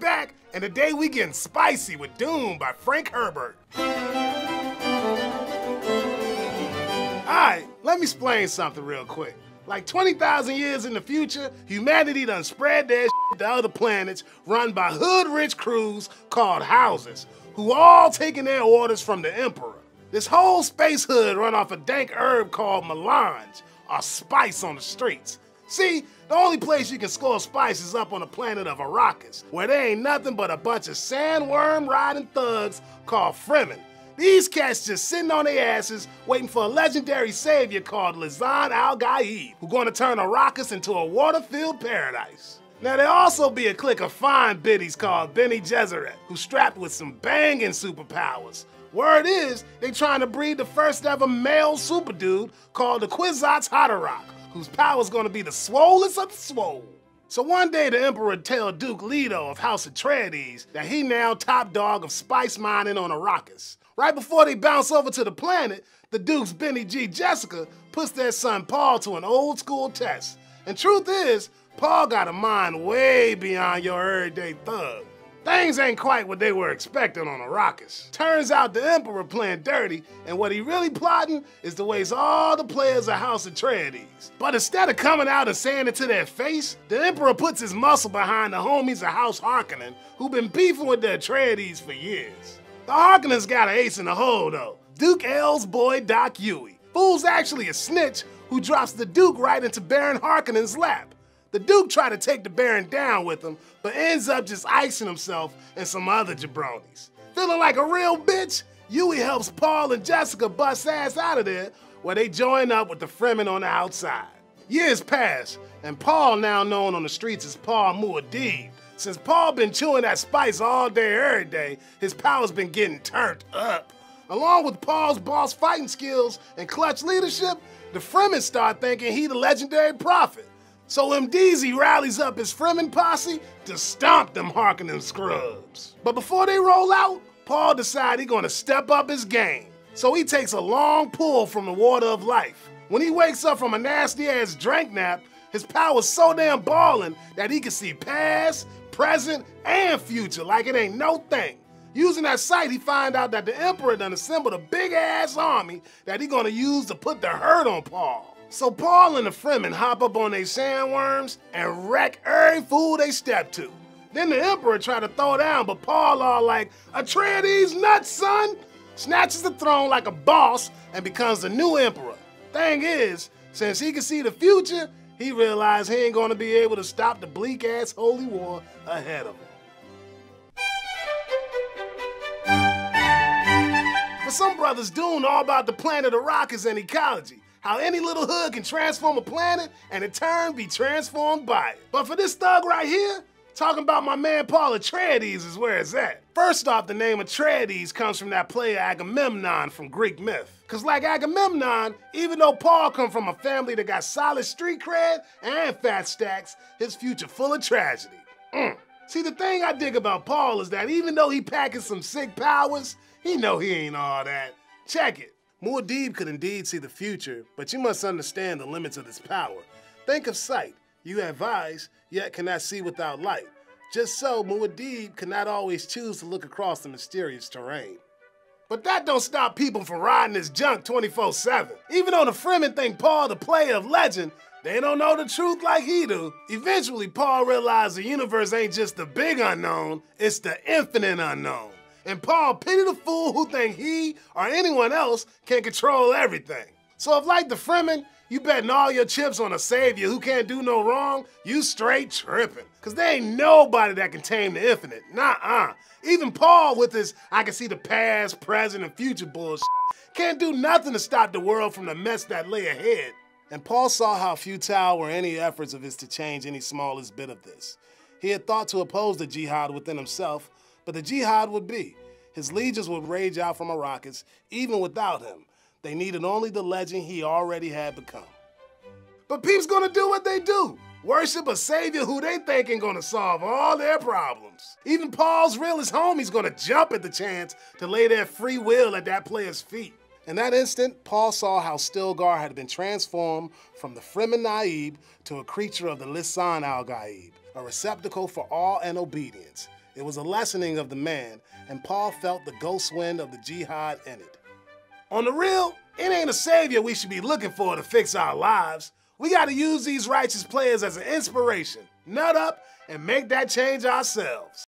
back, and today we getting spicy with Dune by Frank Herbert. Alright, let me explain something real quick. Like 20,000 years in the future, humanity done spread their shit to other planets run by hood-rich crews called houses, who all taking their orders from the emperor. This whole space hood run off a dank herb called melange, or spice on the streets. See, the only place you can score spice is up on the planet of Arrakis, where there ain't nothing but a bunch of sandworm-riding thugs called Fremen. These cats just sitting on their asses waiting for a legendary savior called Lisan Al-Gaib, who's gonna turn Arrakis into a water-filled paradise. Now there also be a clique of fine biddies called Bene Gesserit, who's strapped with some banging superpowers. Word is, they trying to breed the first ever male super dude called the Kwisatz Haderach, whose power's gonna be the swollest of the swole. So one day the emperor tell Duke Leto of House Atreides that he now top dog of spice mining on Arrakis. Right before they bounce over to the planet, the Duke's Benny G. Jessica puts their son Paul to an old school test. And truth is, Paul got a mind way beyond your everyday thug. Things ain't quite what they were expecting on Arrakis. Turns out the emperor playing dirty, and what he really plotting is to waste all the players of House Atreides. But instead of coming out and saying it to their face, the emperor puts his muscle behind the homies of House Harkonnen, who've been beefing with the Atreides for years. The Harkonnens got an ace in the hole though, Duke L's boy Doc Yueh. Fool's actually a snitch who drops the Duke right into Baron Harkonnen's lap. The Duke tried to take the Baron down with him, but ends up just icing himself and some other jabronis. Feeling like a real bitch, Yueh helps Paul and Jessica bust ass out of there, where they join up with the Fremen on the outside. Years pass, and Paul, now known on the streets as Paul Muad'Dib. Since Paul been chewing that spice all day every day, his power's been getting turned up. Along with Paul's boss fighting skills and clutch leadership, the Fremen start thinking he the legendary prophet. So MDZ rallies up his Fremen posse to stomp them Harkonnen scrubs. But before they roll out, Paul decides he's gonna step up his game. So he takes a long pull from the water of life. When he wakes up from a nasty ass drink nap, his power's so damn ballin' that he can see past, present, and future like it ain't no thing. Using that sight, he finds out that the emperor done assembled a big ass army that he gonna use to put the hurt on Paul. So Paul and the Fremen hop up on they sandworms and wreck every fool they step to. Then the emperor try to throw down, but Paul all like, "Atreides nuts, son!" Snatches the throne like a boss and becomes the new emperor. Thing is, since he can see the future, he realized he ain't gonna be able to stop the bleak ass holy war ahead of him. For some brothers, Dune all about the planet Arrakis and ecology. How any little hood can transform a planet and in turn be transformed by it. But for this thug right here, talking about my man Paul Atreides is where it's at. First off, the name Atreides comes from that player Agamemnon from Greek myth. Cause like Agamemnon, even though Paul come from a family that got solid street cred and fat stacks, his future full of tragedy. See, the thing I dig about Paul is that even though he packing some sick powers, he know he ain't all that. Check it. Muad'Dib could indeed see the future, but you must understand the limits of this power. Think of sight. You have eyes, yet cannot see without light. Just so, Muad'Dib cannot always choose to look across the mysterious terrain. But that don't stop people from riding this junk 24/7. Even though the Fremen think Paul the player of legend, they don't know the truth like he do. Eventually, Paul realized the universe ain't just the big unknown, it's the infinite unknown. And Paul pity the fool who think he or anyone else can control everything. So if like the Fremen, you betting all your chips on a savior who can't do no wrong, you straight tripping. Cause there ain't nobody that can tame the infinite, nuh-uh. Even Paul with his I can see the past, present, and future bullshit can't do nothing to stop the world from the mess that lay ahead. And Paul saw how futile were any efforts of his to change any smallest bit of this. He had thought to oppose the jihad within himself, but the jihad would be. His legions would rage out from Arrakis, even without him. They needed only the legend he already had become. But peeps gonna do what they do. Worship a savior who they think ain't gonna solve all their problems. Even Paul's realest homie's gonna jump at the chance to lay their free will at that player's feet. In that instant, Paul saw how Stilgar had been transformed from the Fremen Naib to a creature of the Lisan Al-Gaib, a receptacle for awe and obedience. It was a lessening of the man, and Paul felt the ghost wind of the jihad in it. On the real, it ain't a savior we should be looking for to fix our lives. We gotta use these righteous players as an inspiration, nut up, and make that change ourselves.